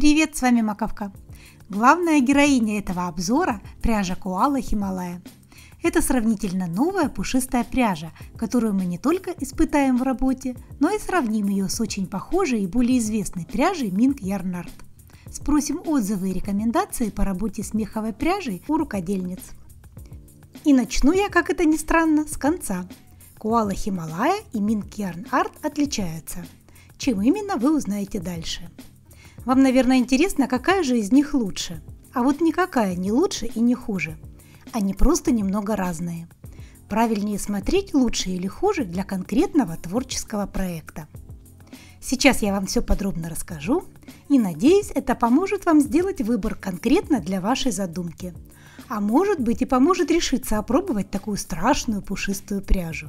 Привет, с вами Маковка. Главная героиня этого обзора – пряжа Коала Хималая. Это сравнительно новая пушистая пряжа, которую мы не только испытаем в работе, но и сравним ее с очень похожей и более известной пряжей MINK YarnArt. Спросим отзывы и рекомендации по работе с меховой пряжей у рукодельниц. И начну я, как это ни странно, с конца. Коала Хималая и MINK YarnArt отличаются. Чем именно, вы узнаете дальше. Вам, наверное, интересно, какая же из них лучше. А вот никакая не лучше и не хуже. Они просто немного разные. Правильнее смотреть, лучше или хуже, для конкретного творческого проекта. Сейчас я вам все подробно расскажу, и надеюсь, это поможет вам сделать выбор конкретно для вашей задумки. А может быть, и поможет решиться опробовать такую страшную пушистую пряжу.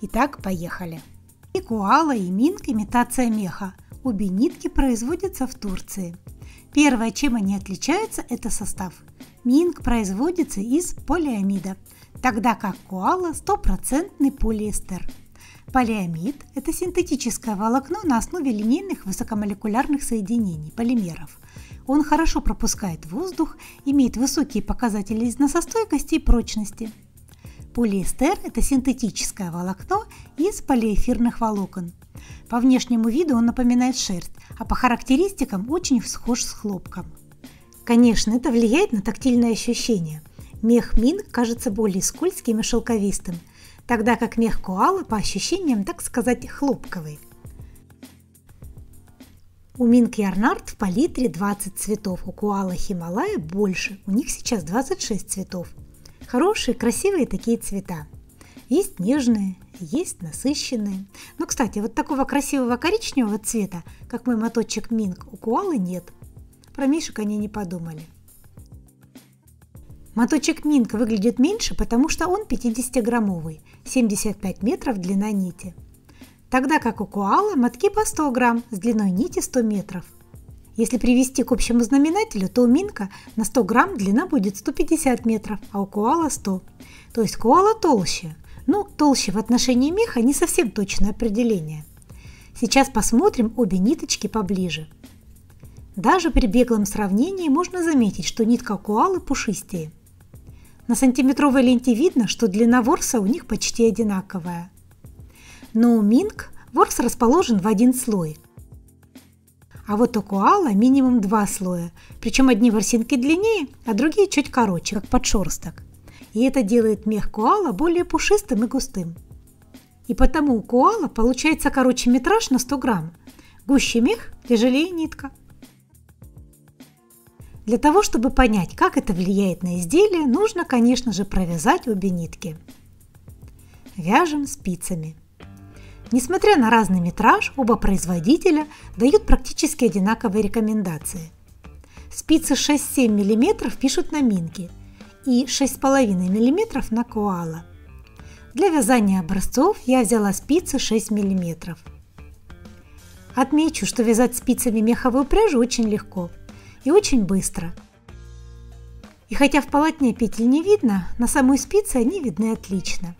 Итак, поехали. И коала, и минк – имитация меха. Обе нитки производятся в Турции. Первое, чем они отличаются, это состав. Минк производится из полиамида, тогда как коала – стопроцентный полиэстер. Полиамид – это синтетическое волокно на основе линейных высокомолекулярных соединений, полимеров. Он хорошо пропускает воздух, имеет высокие показатели износостойкости и прочности. Полиэстер – это синтетическое волокно из полиэфирных волокон. По внешнему виду он напоминает шерсть, а по характеристикам очень схож с хлопком. Конечно, это влияет на тактильное ощущение. Мех минк кажется более скользким и шелковистым, тогда как мех коалы по ощущениям, так сказать, хлопковый. У MINK YarnArt в палитре 20 цветов, у коалы Хималая больше, у них сейчас 26 цветов. Хорошие, красивые такие цвета. Есть нежные, есть насыщенные. Но, кстати, вот такого красивого коричневого цвета, как мой моточек минк, у коалы нет. Про мишек они не подумали. Моточек минк выглядит меньше, потому что он 50-граммовый, 75 метров длина нити. Тогда как у коалы мотки по 100 грамм с длиной нити 100 метров. Если привести к общему знаменателю, то у минка на 100 грамм длина будет 150 метров, а у коала 100. То есть коала толще. Ну, толще в отношении меха не совсем точное определение. Сейчас посмотрим обе ниточки поближе. Даже при беглом сравнении можно заметить, что нитка коалы пушистее. На сантиметровой ленте видно, что длина ворса у них почти одинаковая. Но у минк ворс расположен в один слой. А вот у коала минимум два слоя, причем одни ворсинки длиннее, а другие чуть короче, как подшерсток. И это делает мех коала более пушистым и густым. И потому у коала получается короче метраж на 100 грамм. Гуще мех, тяжелее нитка. Для того, чтобы понять, как это влияет на изделие, нужно, конечно же, провязать обе нитки. Вяжем спицами. Несмотря на разный метраж, оба производителя дают практически одинаковые рекомендации. Спицы 6-7 мм пишут на минке и 6,5 мм на коала. Для вязания образцов я взяла спицы 6 мм. Отмечу, что вязать спицами меховую пряжу очень легко и очень быстро. И хотя в полотне петель не видно, на самой спице они видны отлично.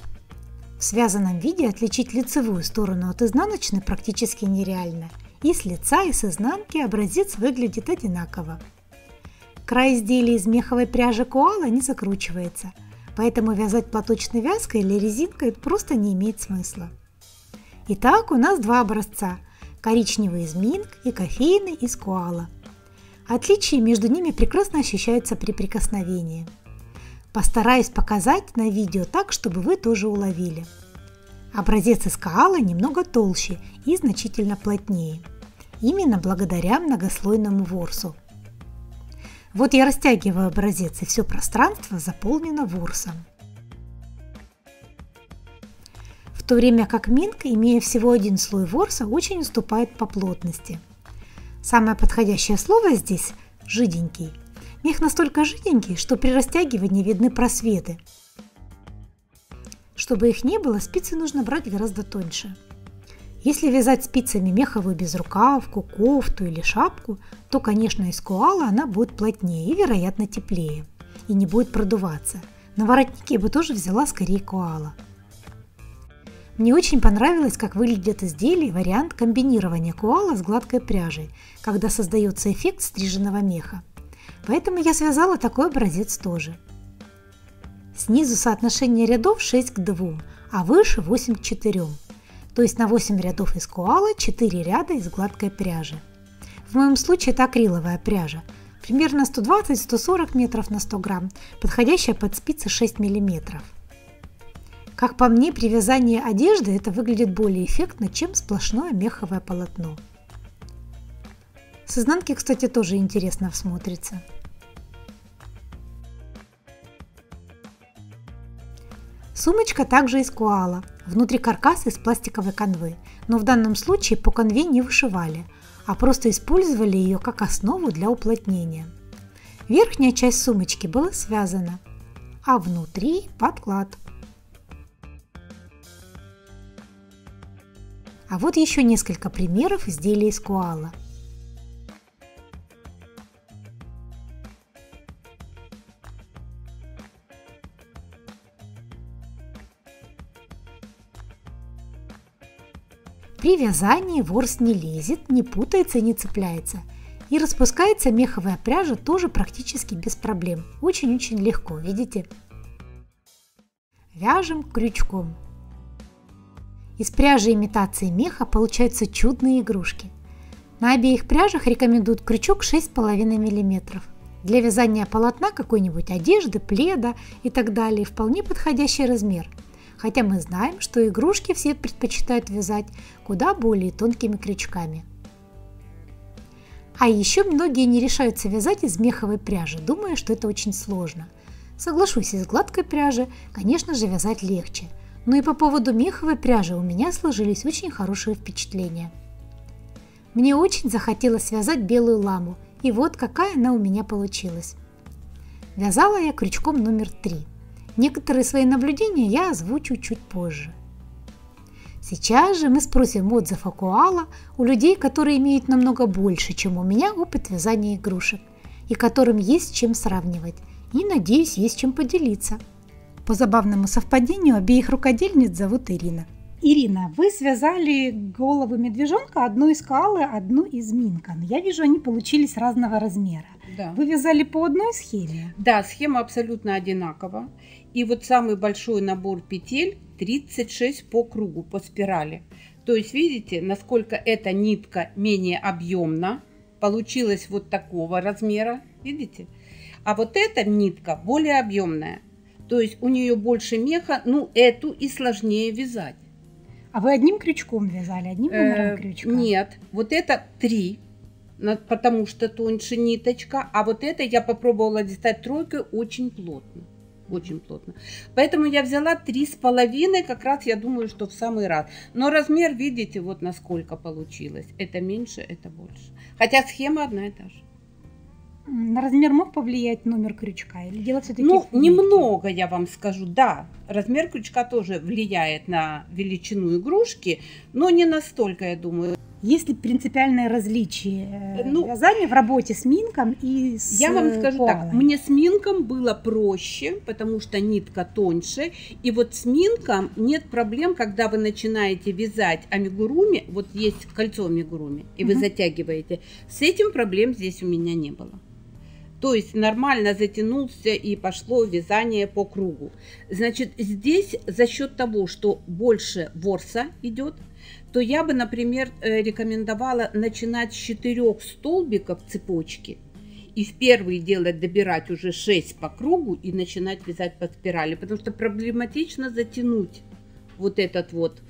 В связанном виде отличить лицевую сторону от изнаночной практически нереально. И с лица, и с изнанки образец выглядит одинаково. Край изделия из меховой пряжи коала не закручивается, поэтому вязать платочной вязкой или резинкой просто не имеет смысла. Итак, у нас два образца – коричневый из минк и кофейный из коала. Отличия между ними прекрасно ощущаются при прикосновении. Постараюсь показать на видео так, чтобы вы тоже уловили. Образец из коала немного толще и значительно плотнее, именно благодаря многослойному ворсу. Вот я растягиваю образец, и все пространство заполнено ворсом. В то время как минк, имея всего один слой ворса, очень уступает по плотности. Самое подходящее слово здесь – жиденький. Мех настолько жиденький, что при растягивании видны просветы. Чтобы их не было, спицы нужно брать гораздо тоньше. Если вязать спицами меховую безрукавку, кофту или шапку, то, конечно, из коала она будет плотнее и, вероятно, теплее, и не будет продуваться. На воротнике я бы тоже взяла скорее коала. Мне очень понравилось, как выглядит изделие вариант комбинирования коала с гладкой пряжей, когда создается эффект стриженного меха. Поэтому я связала такой образец тоже. Снизу соотношение рядов 6 к 2, а выше 8 к 4. То есть на 8 рядов из коала 4 ряда из гладкой пряжи. В моем случае это акриловая пряжа, примерно 120-140 метров на 100 грамм, подходящая под спицы 6 мм. Как по мне, при вязании одежды это выглядит более эффектно, чем сплошное меховое полотно. С изнанки, кстати, тоже интересно смотрится. Сумочка также из коала, внутри каркаса из пластиковой канвы, но в данном случае по канве не вышивали, а просто использовали ее как основу для уплотнения. Верхняя часть сумочки была связана, а внутри подклад. А вот еще несколько примеров изделий из коала. При вязании ворс не лезет, не путается и не цепляется. И распускается меховая пряжа тоже практически без проблем. Очень-очень легко, видите? Вяжем крючком. Из пряжи имитации меха получаются чудные игрушки. На обеих пряжах рекомендуют крючок 6,5 мм. Для вязания полотна какой-нибудь одежды, пледа и так далее вполне подходящий размер. Хотя мы знаем, что игрушки все предпочитают вязать куда более тонкими крючками. А еще многие не решаются вязать из меховой пряжи, думая, что это очень сложно. Соглашусь, из гладкой пряжи, конечно же, вязать легче. Но и по поводу меховой пряжи у меня сложились очень хорошие впечатления. Мне очень захотелось связать белую ламу, и вот какая она у меня получилась. Вязала я крючком номер 3. Некоторые свои наблюдения я озвучу чуть позже. Сейчас же мы спросим отзыв о коала у людей, которые имеют намного больше, чем у меня, опыт вязания игрушек, и которым есть чем сравнивать, и, надеюсь, есть чем поделиться. По забавному совпадению обеих рукодельниц зовут Ирина. Ирина, вы связали голову медвежонка, одну из коалы, одну из минка. Но я вижу, они получились разного размера. Да. Вы вязали по одной схеме? Да, схема абсолютно одинакова. И вот самый большой набор петель 36 по кругу, по спирали. То есть видите, насколько эта нитка менее объемна. Получилась вот такого размера, видите? А вот эта нитка более объемная. То есть у нее больше меха, ну эту и сложнее вязать. А вы одним крючком вязали, одним номером крючка? Нет, вот это 3. Потому что тоньше ниточка, а вот это я попробовала достать тройкой очень плотно, очень плотно. Поэтому я взяла 3,5, как раз я думаю, что в самый раз. Но размер, видите, вот насколько получилось. Это меньше, это больше. Хотя схема одна и та же. На размер мог повлиять номер крючка или дело все-таки? Ну, немного, я вам скажу, да. Размер крючка тоже влияет на величину игрушки, но не настолько, я думаю. Есть ли принципиальное различие вязания в работе с минком и с коалой? Я вам скажу так, мне с минком было проще, потому что нитка тоньше. И вот с минком нет проблем, когда вы начинаете вязать амигуруми, вот есть кольцо амигуруми, и вы затягиваете. С этим проблем здесь у меня не было. То есть нормально затянулся и пошло вязание по кругу. Значит, здесь за счет того, что больше ворса идет, то я бы, например, рекомендовала начинать с 4 столбиков цепочки и в первый делать, добирать уже 6 по кругу и начинать вязать по спирали, потому что проблематично затянуть вот этот вот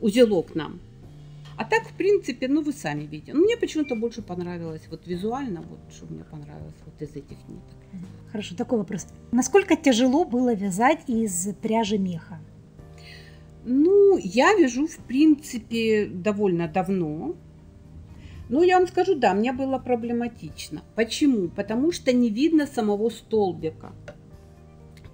узелок нам. А так, в принципе, ну вы сами видите. Мне почему-то больше понравилось вот визуально, вот что мне понравилось вот из этих ниток. Хорошо, такой вопрос. Насколько тяжело было вязать из пряжи меха? Ну, я вяжу, в принципе, довольно давно. Но я вам скажу, да, мне было проблематично. Почему? Потому что не видно самого столбика.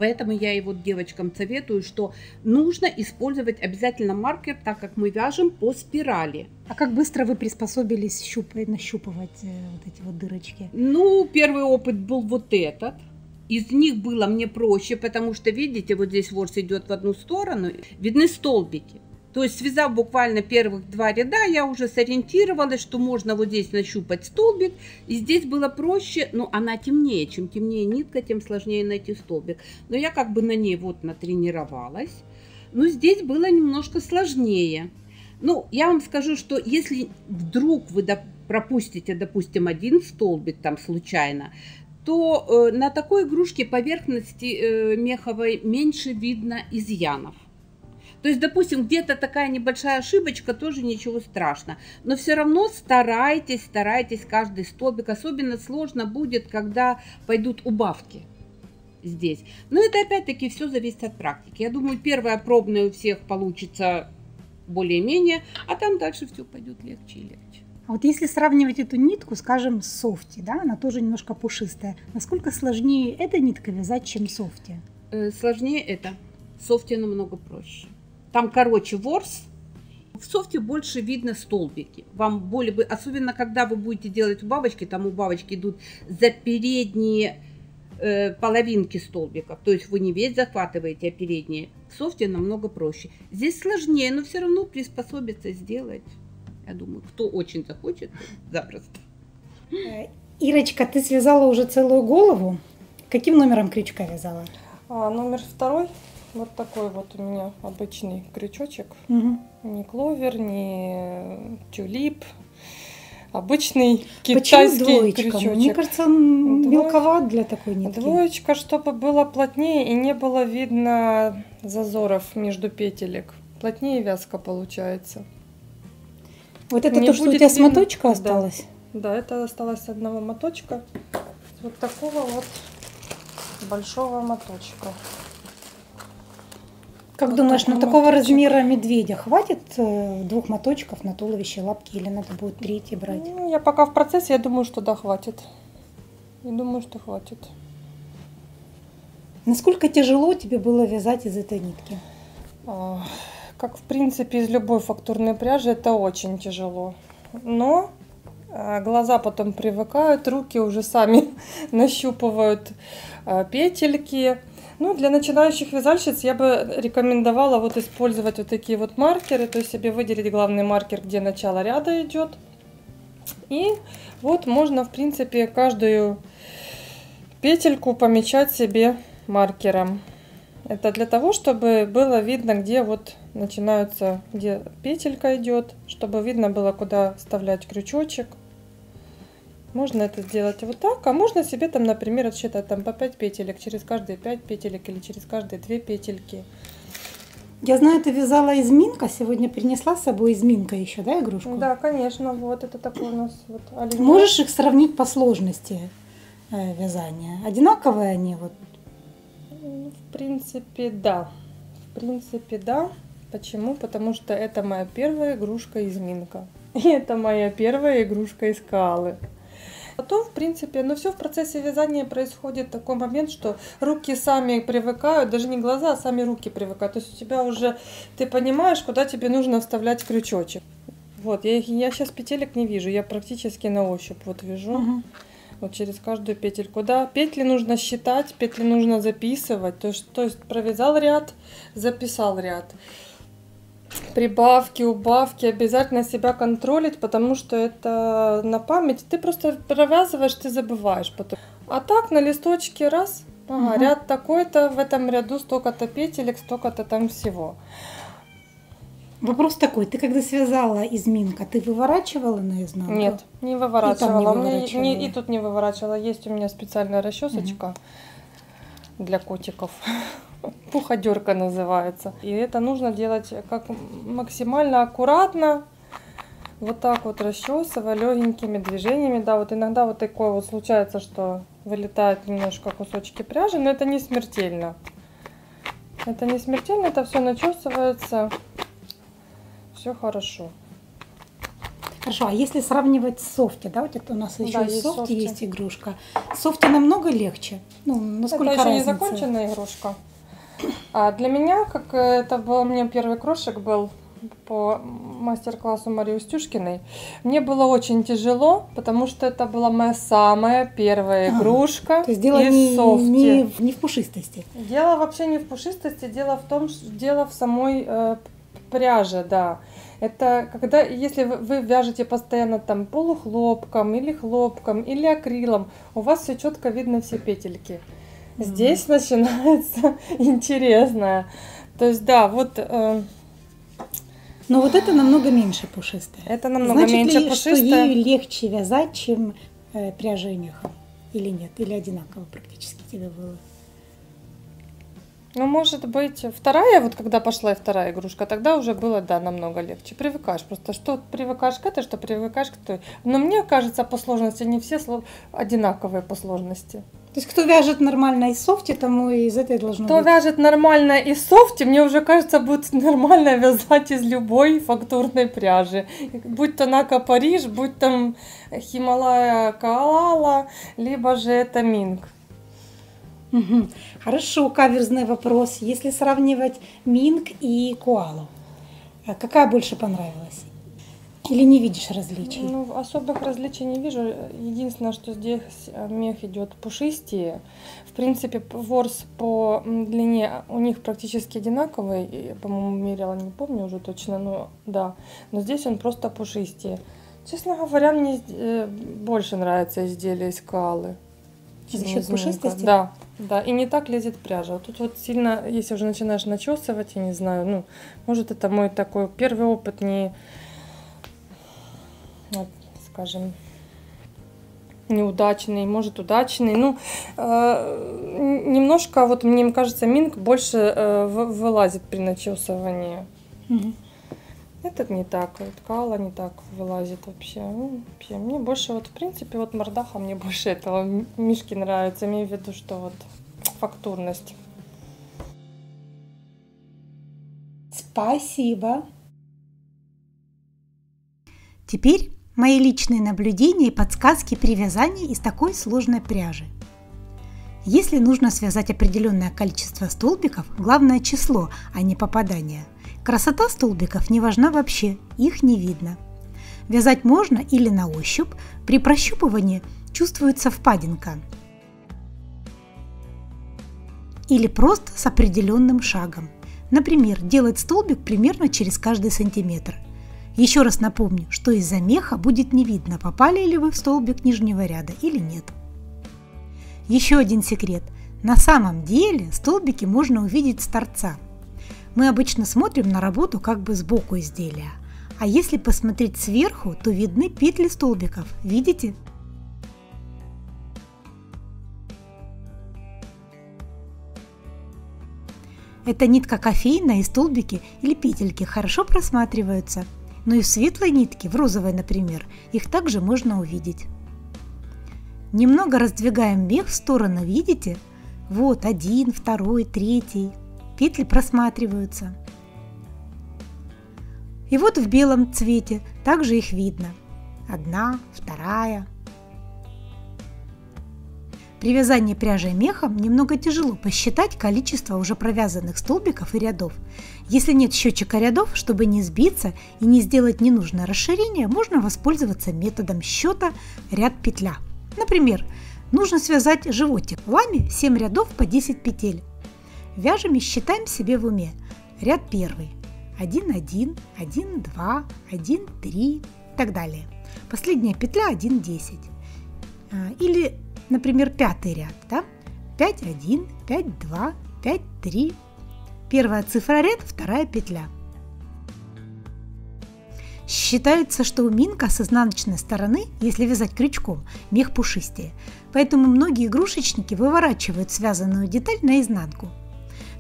Поэтому я и вот девочкам советую, что нужно использовать обязательно маркер, так как мы вяжем по спирали. А как быстро вы приспособились нащупывать вот эти вот дырочки? Ну, первый опыт был вот этот. Из них было мне проще, потому что, видите, вот здесь ворс идет в одну сторону, видны столбики. То есть, связав буквально первых два ряда, я уже сориентировалась, что можно вот здесь нащупать столбик. И здесь было проще, но она темнее. Чем темнее нитка, тем сложнее найти столбик. Но я как бы на ней вот натренировалась. Но здесь было немножко сложнее. Ну, я вам скажу, что если вдруг вы пропустите, допустим, один столбик там случайно, то на такой игрушке поверхности меховой меньше видно изъянов. То есть, допустим, где-то такая небольшая ошибочка, тоже ничего страшного. Но все равно старайтесь, старайтесь каждый столбик. Особенно сложно будет, когда пойдут убавки здесь. Но это опять-таки все зависит от практики. Я думаю, первая пробная у всех получится более-менее, а там дальше все пойдет легче и легче. А вот если сравнивать эту нитку, скажем, с софти, да, она тоже немножко пушистая. Насколько сложнее эта нитка вязать, чем софти? Сложнее это. Софти намного проще. Там короче ворс. В софте больше видно столбики. Вам более бы, особенно когда вы будете делать убавочки, там убавочки идут за передние половинки столбиков. То есть вы не весь захватываете, а передние. В софте намного проще. Здесь сложнее, но все равно приспособиться, сделать. Я думаю, кто очень захочет, запросто. Ирочка, ты связала уже целую голову. Каким номером крючка вязала? Номер 2. Вот такой вот у меня обычный крючочек. Угу. Не кловер, не тюлип. Обычный китайский крючочек. Мне кажется, он мелковат для такой нитки. Двоечка, чтобы было плотнее и не было видно зазоров между петелек. Плотнее вязка получается. Вот это то, что у тебя с моточка осталось? Да, это осталось одного моточка. Вот такого вот большого моточка. Как думаешь, на такого размера медведя хватит 2 моточков на туловище, лапки, или надо будет 3-й брать? Ну, я пока в процессе, я думаю, что да, хватит. Я думаю, что хватит. Насколько тяжело тебе было вязать из этой нитки? Как, в принципе, из любой фактурной пряжи, это очень тяжело. Но глаза потом привыкают, руки уже сами нащупывают петельки. Ну, для начинающих вязальщиц я бы рекомендовала вот использовать вот такие вот маркеры, то есть себе выделить главный маркер, где начало ряда идет. И вот можно, в принципе, каждую петельку помечать себе маркером. Это для того, чтобы было видно, где вот начинаются, где петелька идет, чтобы видно было, куда вставлять крючочек. Можно это сделать вот так, а можно себе там, например, отсчитать там по 5 петелек, через каждые 5 петелек или через каждые 2 петельки. Я знаю, ты вязала из Минка, сегодня принесла с собой из Минка еще, да, игрушку? Да, конечно, вот это такой у нас вот оленёк. Можешь их сравнить по сложности вязания? Одинаковые они вот? В принципе, да. В принципе, да. Почему? Потому что это моя первая игрушка из Минка. И это моя первая игрушка из Коалы. Потом, в принципе, но все в процессе вязания происходит такой момент, что руки сами привыкают, даже не глаза, а сами руки привыкают. То есть у тебя уже, ты понимаешь, куда тебе нужно вставлять крючочек. Вот, я сейчас петелек не вижу, я практически на ощупь вот вяжу. Угу. Вот через каждую петельку. Да, петли нужно считать, петли нужно записывать. То есть провязал ряд, записал ряд. Прибавки, убавки, обязательно себя контролить, потому что это на память. Ты просто провязываешь, ты забываешь потом. А так на листочке раз, ага, угу, ряд такой-то, в этом ряду столько-то петелек, столько-то там всего. Вопрос такой, ты когда связала из Минка, ты выворачивала наизнанку? Нет, не выворачивала. И тут не выворачивала. Есть у меня специальная расчесочка, угу, для котиков. Пуходерка называется. И это нужно делать как максимально аккуратно. Вот так вот расчесывая легенькими движениями. Да, вот иногда вот такое вот случается, что вылетают немножко кусочки пряжи, но это не смертельно. Это не смертельно, это все начесывается. Все хорошо. Хорошо, а если сравнивать с софти, да, вот это у нас еще, да, и софти, есть игрушка. Софти намного легче. Ну, насколько это еще разница? Не законченная игрушка. А для меня, как это был, у меня первый крошек был по мастер-классу Марии Устюшкиной, мне было очень тяжело, потому что это была моя самая первая игрушка. То есть дело не в пушистости. Дело вообще не в пушистости, дело в самой пряжа, да. Это когда, если вы вяжете постоянно там полухлопком или хлопком или акрилом, у вас все четко видно, все петельки. Здесь начинается интересное. То есть, да, вот... Но вот это намного меньше пушистое. Это намного меньше пушистое. Значит ли, что ей легче вязать, чем пряжа меха? Или нет? Или одинаково практически тебе было? Ну, может быть, вторая, вот когда пошла и вторая игрушка, тогда уже было, да, намного легче. Привыкаешь просто, что привыкаешь к этой, что привыкаешь к той. Но мне кажется, по сложности не все одинаковые по сложности. То есть, кто вяжет нормально из софти, тому и из этой должно быть. Кто вяжет нормально из софти, мне уже кажется, будет нормально вязать из любой фактурной пряжи. Будь то Нака Париж, будь там Хималая Коала, либо же это MINK. Угу. Хорошо, каверзный вопрос. Если сравнивать MINK и Коалу, какая больше понравилась? Или не видишь различий? Ну, особых различий не вижу. Единственное, что здесь мех идет пушистее. В принципе, ворс по длине у них практически одинаковый. По-моему, мерила, не помню уже точно, но да. Но здесь он просто пушистее. Честно говоря, мне больше нравится изделие из Коалы. За счет пушистости? Да, да. И не так лезет пряжа. Тут вот сильно, если уже начинаешь начесывать, я не знаю, ну, может, это мой такой первый опыт, не... Вот, скажем, неудачный, может, удачный. Ну, немножко, вот мне кажется, MINK больше вылазит при начесывании. Угу. Этот не так, вот Коала не так вылазит вообще. Ну, вообще. Мне больше, вот, в принципе, вот мордаха, мне больше этого мишки нравится. Имею в виду, что вот фактурность. Спасибо. Теперь мои личные наблюдения и подсказки при вязании из такой сложной пряжи. Если нужно связать определенное количество столбиков, главное число, а не попадание. Красота столбиков не важна вообще, их не видно. Вязать можно или на ощупь, при прощупывании чувствуется впадинка. Или просто с определенным шагом. Например, делать столбик примерно через каждый сантиметр. Еще раз напомню, что из-за меха будет не видно, попали ли вы в столбик нижнего ряда или нет. Еще один секрет. На самом деле столбики можно увидеть с торца. Мы обычно смотрим на работу как бы сбоку изделия. А если посмотреть сверху, то видны петли столбиков. Видите? Эта нитка кофейная, и столбики или петельки хорошо просматриваются. Но и в светлой нитке, в розовой, например, их также можно увидеть. Немного раздвигаем мех в сторону, видите? Вот один, второй, третий. Петли просматриваются. И вот в белом цвете также их видно. Одна, вторая. При вязании пряжи мехом немного тяжело посчитать количество уже провязанных столбиков и рядов. Если нет счетчика рядов, чтобы не сбиться и не сделать ненужное расширение, можно воспользоваться методом счета ряд-петля. Например, нужно связать животик в ламе 7 рядов по 10 петель. Вяжем и считаем себе в уме. Ряд первый. 1, 1, 1, 2, 1, 3 и так далее. Последняя петля 1, 10. Или... Например, пятый ряд, да? 5, 1, 5, 2, 5, 3. Первая цифра ряд, вторая петля. Считается, что у MINK с изнаночной стороны, если вязать крючком, мех пушистее. Поэтому многие игрушечники выворачивают связанную деталь наизнанку.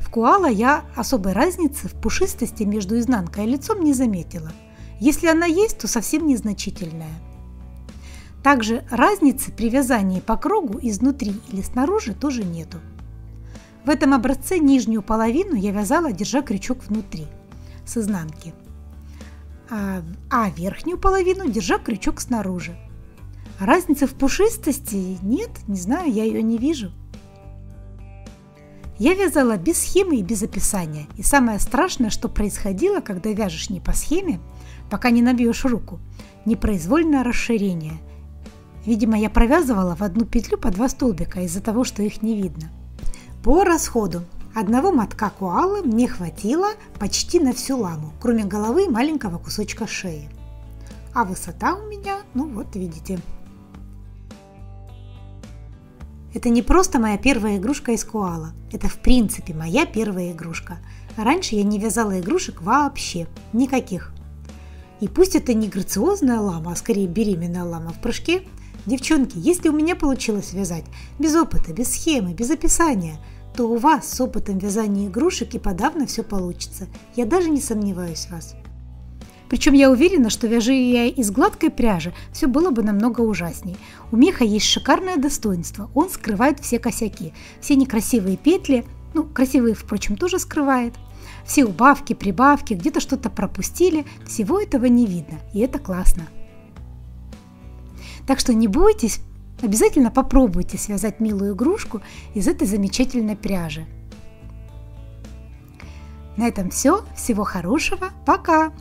В Коала я особой разницы в пушистости между изнанкой и лицом не заметила. Если она есть, то совсем незначительная. Также разницы при вязании по кругу изнутри или снаружи тоже нету. В этом образце нижнюю половину я вязала, держа крючок внутри, с изнанки, а верхнюю половину держа крючок снаружи. Разницы в пушистости нет, не знаю, я ее не вижу. Я вязала без схемы и без описания. И самое страшное, что происходило, когда вяжешь не по схеме, пока не набьешь руку, непроизвольное расширение. Видимо, я провязывала в одну петлю по 2 столбика из-за того, что их не видно. По расходу. Одного мотка коалы мне хватило почти на всю ламу, кроме головы и маленького кусочка шеи. А высота у меня, ну вот видите. Это не просто моя первая игрушка из коала, это в принципе моя первая игрушка. Раньше я не вязала игрушек вообще, никаких. И пусть это не грациозная лама, а скорее беременная лама в прыжке. Девчонки, если у меня получилось вязать без опыта, без схемы, без описания, то у вас с опытом вязания игрушек и подавно все получится. Я даже не сомневаюсь в вас. Причем я уверена, что вяжу я из гладкой пряжи, все было бы намного ужасней. У меха есть шикарное достоинство, он скрывает все косяки, все некрасивые петли, ну красивые, впрочем, тоже скрывает, все убавки, прибавки, где-то что-то пропустили, всего этого не видно, и это классно. Так что не бойтесь, обязательно попробуйте связать милую игрушку из этой замечательной пряжи. На этом все, всего хорошего, пока!